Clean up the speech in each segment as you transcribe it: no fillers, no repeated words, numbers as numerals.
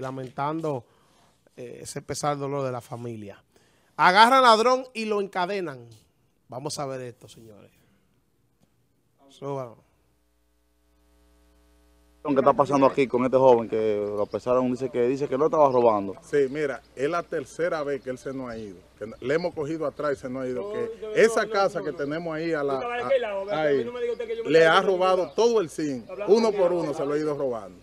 lamentando ese pesar dolor de la familia. Agarran ladrón y lo encadenan. Vamos a ver esto, señores. Súbalo. ¿Qué está pasando aquí con este joven que lo apresaron? Dice que no estaba robando. Sí, mira, es la tercera vez que él se nos ha ido. Que le hemos cogido atrás y se nos ha ido. Esa casa que tenemos ahí, le ha robado todo el zinc. Uno por uno se lo ha ido robando.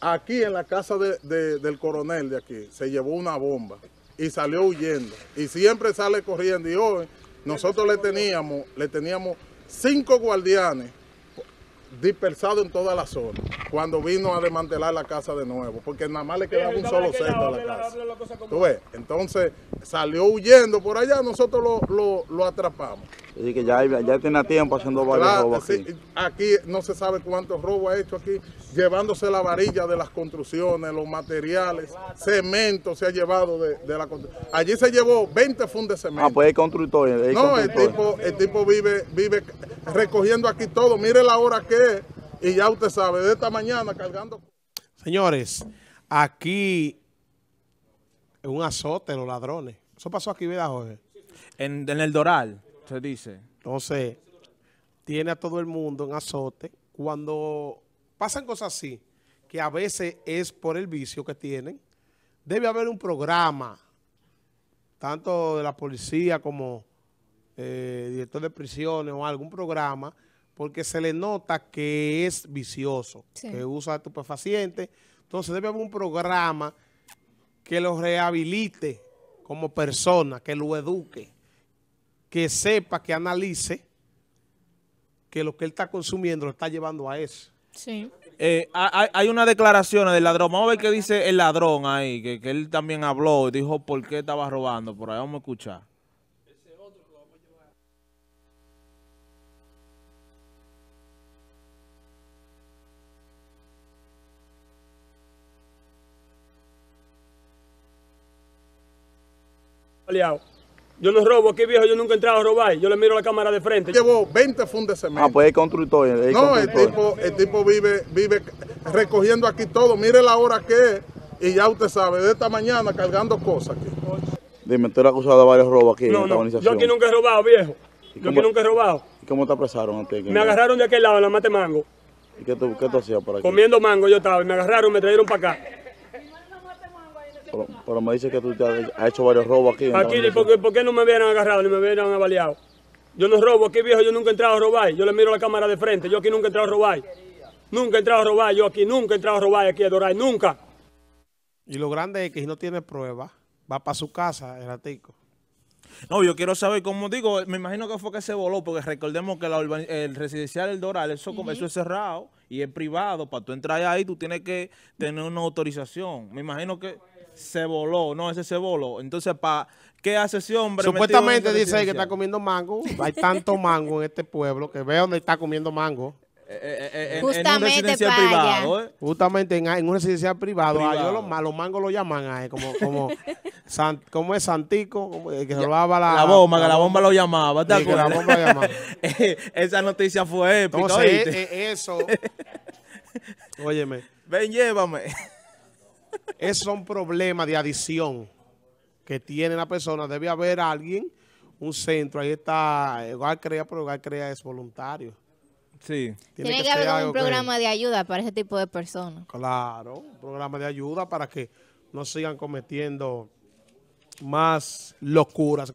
Aquí en la casa del coronel de aquí se llevó una bomba y salió huyendo. Y siempre sale corriendo. Y hoy nosotros le teníamos 5 guardianes dispersados en toda la zona cuando vino a desmantelar la casa de nuevo, porque nada más le quedaba un solo cesto a la casa. ¿Tú ves? Entonces salió huyendo por allá, nosotros lo atrapamos. Así que ya tiene tiempo haciendo varios robos aquí. Sí, aquí no se sabe cuántos robos ha hecho aquí, llevándose la varilla de las construcciones, los materiales, cemento se ha llevado de la construcción. Allí se llevó 20 fundas de cemento. Ah, pues es constructor. El tipo vive recogiendo aquí todo. Mire la hora que es y ya usted sabe, de esta mañana cargando. Señores, aquí es un azote los ladrones. Eso pasó aquí, ¿verdad, Jorge? En el Doral. Se dice. Entonces, tiene a todo el mundo en azote. Cuando pasan cosas así, que a veces es por el vicio que tienen, debe haber un programa, tanto de la policía como director de prisiones o algún programa, porque se le nota que es vicioso, sí, que usa estupefacientes. Entonces, debe haber un programa que los rehabilite como persona, que lo eduque, que sepa, que analice que lo que él está consumiendo lo está llevando a eso. Sí. Hay una declaración del ladrón. Vamos a ver qué dice el ladrón ahí, que él también habló y dijo por qué estaba robando. Por ahí vamos a escuchar. Aliado. Yo no robo aquí, viejo, yo nunca he entrado a robar. Yo le miro la cámara de frente. Llevó 20 fundas de cemento. Ah, pues es constructor. El tipo vive recogiendo aquí todo. Mire la hora que es y ya usted sabe, de esta mañana cargando cosas aquí. Dime, tú eres acusado de varios robos aquí en esta organización. Yo aquí nunca he robado, viejo. Yo aquí nunca he robado. ¿Y cómo te apresaron a ti? Me agarraron de aquel lado, la mate mango. ¿Y qué tú hacías por aquí? Comiendo mango yo estaba. Me agarraron, me trajeron para acá. Pero me dice que tú has hecho varios robos aquí. Aquí, ¿por qué no me hubieran agarrado ni me hubieran avaliado? Yo no robo aquí, viejo, yo nunca he entrado a robar. Yo le miro la cámara de frente, yo aquí nunca he entrado a robar. Nunca he entrado a robar, yo aquí nunca he entrado a robar, aquí a Doral, nunca. Y lo grande es que si no tiene pruebas, va para su casa, el ratico. No, yo quiero saber, como digo, me imagino que fue que se voló, porque recordemos que el residencial del Doral, eso es cerrado y es privado. Para tú entrar ahí, tú tienes que tener una autorización. Me imagino que... Se voló, no, ese se voló. Entonces, ¿qué hace ese hombre? Supuestamente dice que está comiendo mango. Hay tanto mango en este pueblo que ve donde está comiendo mango. Justamente en un residencial privado. Justamente en un residencial privado. Los mangos lo llaman como es Santico, como el que robaba la bomba lo llamaba. Sí, que la bomba llamaba. Esa noticia fue épica. Entonces, eso. Óyeme. Ven, llévame. Esos son problemas de adicción que tiene la persona. Debe haber alguien, un centro. Ahí está, igual crea, pero igual crea es voluntario. Sí. Tiene que haber un programa de ayuda para ese tipo de personas. Claro, un programa de ayuda para que no sigan cometiendo más locuras.